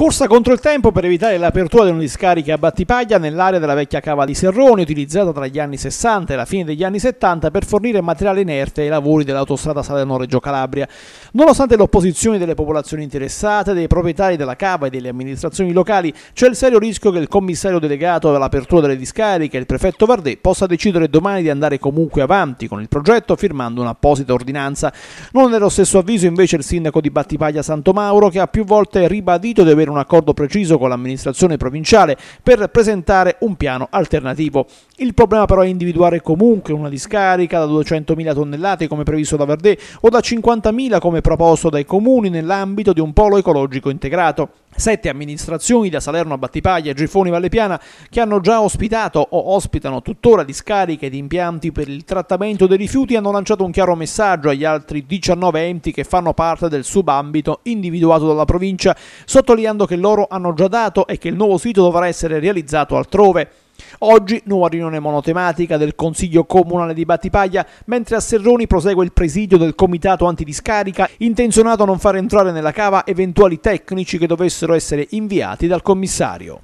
Corsa contro il tempo per evitare l'apertura di una discarica a Battipaglia nell'area della vecchia cava di Serroni, utilizzata tra gli anni 60 e la fine degli anni 70 per fornire materiale inerte ai lavori dell'autostrada Salerno-Reggio Calabria. Nonostante l'opposizione delle popolazioni interessate, dei proprietari della cava e delle amministrazioni locali, c'è il serio rischio che il commissario delegato all'apertura delle discariche, il prefetto Vardé, possa decidere domani di andare comunque avanti con il progetto firmando un'apposita ordinanza. Non è dello stesso avviso invece il sindaco di Battipaglia Santomauro, che ha più volte ribadito di aver un accordo preciso con l'amministrazione provinciale per presentare un piano alternativo. Il problema però è individuare comunque una discarica da 200.000 tonnellate come previsto da Vardé o da 50.000 come proposto dai comuni nell'ambito di un polo ecologico integrato. 7 amministrazioni, da Salerno a Battipaglia, Gifoni e Vallepiana, che hanno già ospitato o ospitano tuttora discariche ed impianti per il trattamento dei rifiuti, hanno lanciato un chiaro messaggio agli altri 19 enti che fanno parte del subambito individuato dalla provincia, sottolineando che loro hanno già dato e che il nuovo sito dovrà essere realizzato altrove. Oggi nuova riunione monotematica del Consiglio Comunale di Battipaglia, mentre a Serroni prosegue il presidio del Comitato Antidiscarica, intenzionato a non far entrare nella cava eventuali tecnici che dovessero essere inviati dal commissario.